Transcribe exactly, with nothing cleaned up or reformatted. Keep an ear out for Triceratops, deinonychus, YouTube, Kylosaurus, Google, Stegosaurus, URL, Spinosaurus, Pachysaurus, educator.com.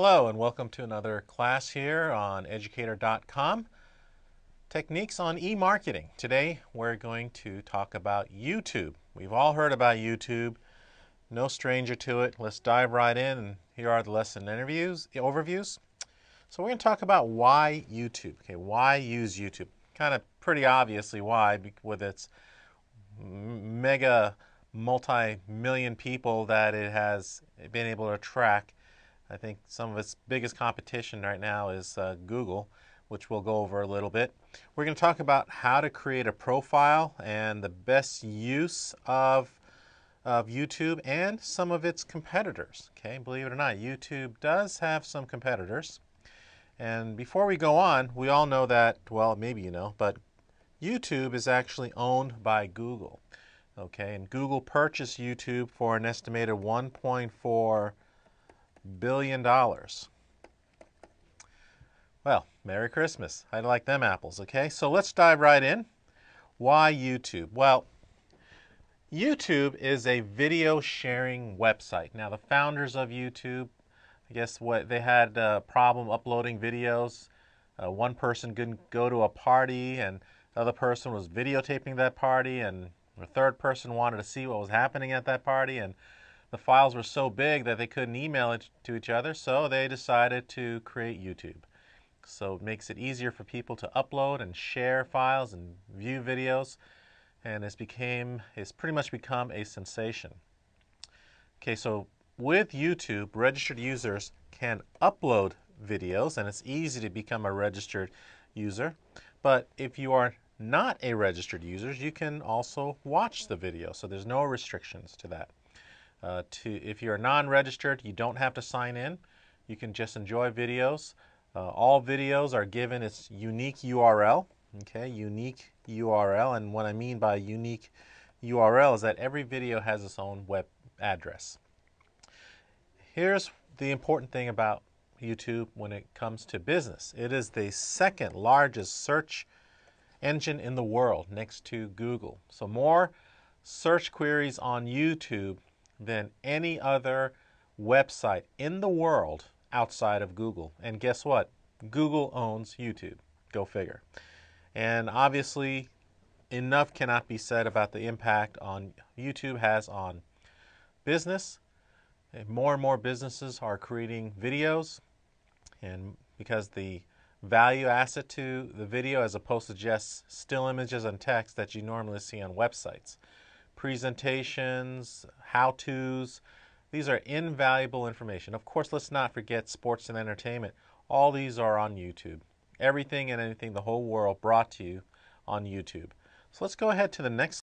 Hello and welcome to another class here on educator dot com, Techniques on e-marketing. Today we're going to talk about YouTube. We've all heard about YouTube, no stranger to it. Let's dive right in, and here are the lesson interviews, overviews. So we're going to talk about why YouTube. Okay, why use YouTube? Kind of pretty obviously why, with its mega multi-million people that it has been able to attract. I think some of its biggest competition right now is uh, Google, which we'll go over a little bit. We're going to talk about how to create a profile and the best use of, of YouTube and some of its competitors. Okay, believe it or not, YouTube does have some competitors. And before we go on, we all know that, well, maybe you know, but YouTube is actually owned by Google. Okay, and Google purchased YouTube for an estimated one point four billion dollars. Well, Merry Christmas. I like them apples, okay? So let's dive right in. Why YouTube? Well, YouTube is a video sharing website. Now, the founders of YouTube, I guess what they had a problem uploading videos. Uh, one person couldn't go to a party, and the other person was videotaping that party, and the third person wanted to see what was happening at that party, and the files were so big that they couldn't email it to each other, so they decided to create YouTube. So it makes it easier for people to upload and share files and view videos, and it's became, it's pretty much become a sensation. Okay, so with YouTube, registered users can upload videos, and it's easy to become a registered user. But if you are not a registered user, you can also watch the video, so there's no restrictions to that. Uh, to, if you're non-registered, you don't have to sign in. You can just enjoy videos. Uh, all videos are given its unique U R L. Okay, unique U R L. And what I mean by unique U R L is that every video has its own web address. Here's the important thing about YouTube when it comes to business. It is the second largest search engine in the world, next to Google. So more search queries on YouTube than any other website in the world outside of Google. And guess what? Google owns YouTube. Go figure. And obviously, enough cannot be said about the impact on YouTube has on business. And more and more businesses are creating videos, and because the value asset to the video as opposed to just still images and text that you normally see on websites. Presentations, how-tos, these are invaluable information. Of course, let's not forget sports and entertainment. All these are on YouTube. Everything and anything, the whole world, brought to you on YouTube. So let's go ahead to the next